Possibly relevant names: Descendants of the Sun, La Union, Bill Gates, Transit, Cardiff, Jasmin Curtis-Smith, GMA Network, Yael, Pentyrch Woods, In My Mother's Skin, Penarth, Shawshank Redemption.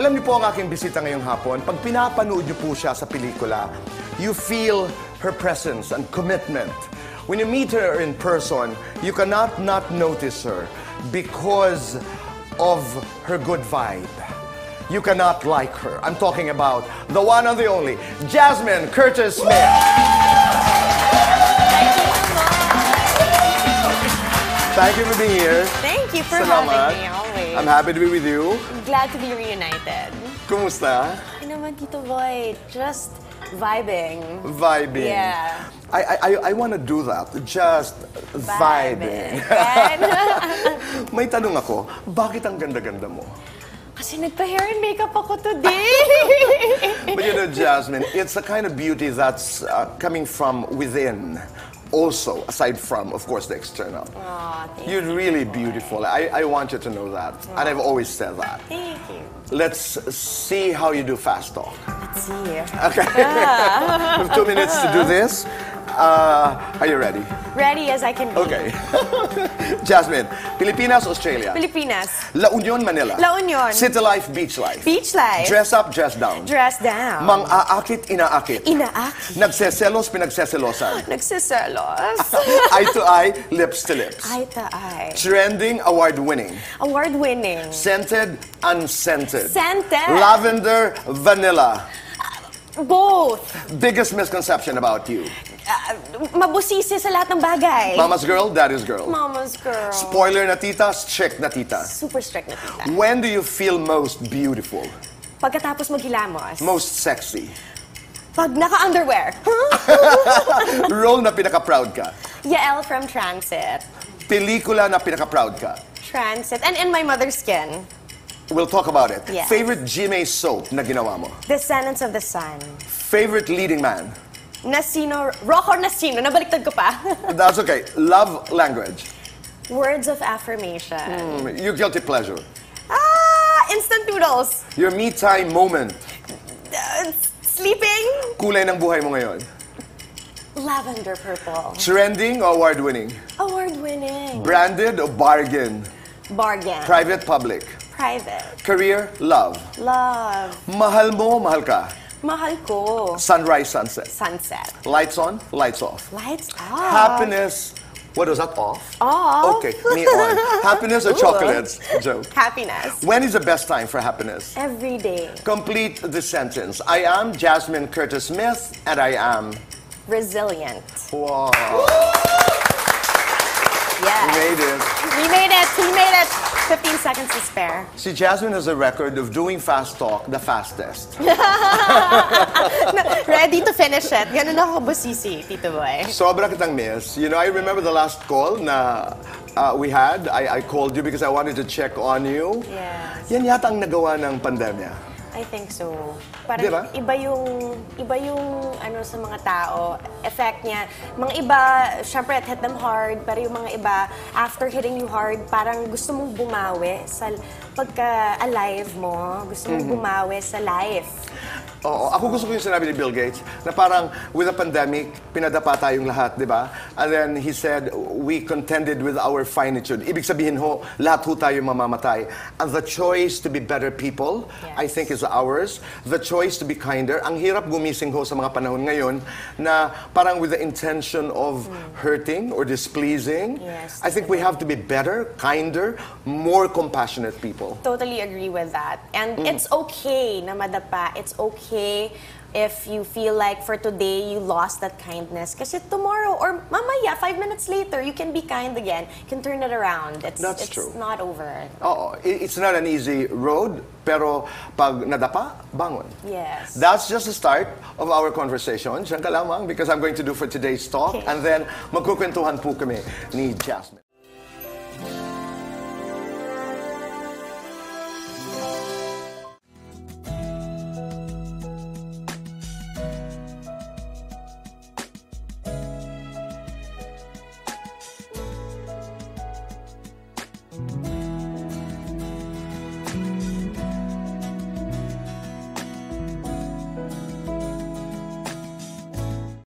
Alam niyo po ang aking bisita ngayong hapon, pag pinapanood niyo po siya sa pelikula, you feel her presence and commitment. When you meet her in person, you cannot not notice her because of her good vibe. You cannot like her. I'm talking about the one and the only, Jasmin Curtis-Smith. Thank you for being here. Thank you for having me always. I'm happy to be with you. I'm glad to be reunited. Kumusta? Ay naman, Tito Boy. Just vibing. Vibing. Yeah. I want to do that. Just vibing. May tanong ako, bakit ang ganda-ganda mo? Kasi nagpa-hair and makeup ako today. But you know, Jasmin, it's a kind of beauty that's coming from within. Also, aside from, of course, the external. Oh, you're really beautiful. I want you to know that. Oh. And I've always said that. Thank you. Let's see how you do fast talk. Let's see. Okay. Yeah. We have 2 minutes to do this. Are you ready? Ready as I can be. Okay. Jasmin, Pilipinas, Australia? Pilipinas. La Union, Manila? La Union. City life, beach life? Beach life. Dress up, dress down? Dress down. Mang-aakit, inaakit? Inaakit. Nagseselos, pinagseselosan? Nagseselos. Eye to eye, lips to lips? Eye to eye. Trending, award winning? Award winning. Scented, unscented? Scented. Lavender, vanilla? Both. Biggest misconception about you? Mabusisi sa lahat ng bagay. Mama's girl, daddy's girl. Mama's girl. Spoiler na tita, strict na tita. Super strict na tita. When do you feel most beautiful? Pagkatapos maghilamos. Most sexy? Pag naka-underwear. Role na pinaka-proud ka? Yael from Transit. Pelikula na pinaka-proud ka? Transit and In My Mother's Skin. We'll talk about it. Yes. Favorite GMA soap na ginawa mo? Descendants of the Sun. Favorite leading man? Nasino, Rock or Nasino. Nabaliktad ko pa. That's okay. Love language? Words of affirmation. Your guilty pleasure? Instant noodles. Your me time moment? Sleeping. Kulay ng buhay mo ngayon? Lavender purple. Trending or award winning? Award winning. Branded or bargain? Bargain. Private, public? Private. Career, love. Love. Mahal mo, mahal ka? Mahal ko. Sunrise, sunset. Sunset. Lights on, lights off. Lights off. Happiness. What was that, off? Off. Okay, me on. Happiness or chocolates? Joke. Happiness. When is the best time for happiness? Every day. Complete the sentence. I am Jasmin Curtis-Smith, and I am... resilient. Wow. Yes. We made it. We made it. We made it. 15 seconds to spare. See, Jasmin has a record of doing fast talk the fastest. Ready to finish it. Ganun ako busisi, Tito Boy. Sobra kitang miss. You know, I remember the last call na we had. I called you because I wanted to check on you. Yes. Yan yata ang nagawa ng pandemya. I think so. Parang diba? iba yung ano sa mga tao, effect niya. Mga iba, syempre it hit them hard, pero yung mga iba, after hitting you hard, parang gusto mong bumawi sa pagka-alive mo, gusto mong bumawi sa life. Oo, ako gusto ko yung sinabi ni Bill Gates, na parang with the pandemic, pinadapa tayong lahat, di ba? And then he said, we contended with our finitude. Ibig sabihin ho, lahat ho tayo mamamatay. And the choice to be better people, yes, I think is ours. The choice to be kinder. Ang hirap gumising ho sa mga panahon ngayon na parang with the intention of hurting or displeasing. Yes, I think we have to be better, kinder, more compassionate people. Totally agree with that. And it's okay na madapa. It's okay if you feel like for today you lost that kindness, because tomorrow or mamaya, 5 minutes later, you can be kind again. You can turn it around. That's true. It's not over. Oh, it's not an easy road, pero pag nadapa, bangon. Yes. That's just the start of our conversation. Diyan ka lamang, because I'm going to do for today's talk, okay, and then magkukwentuhan po kami ni Jasmin.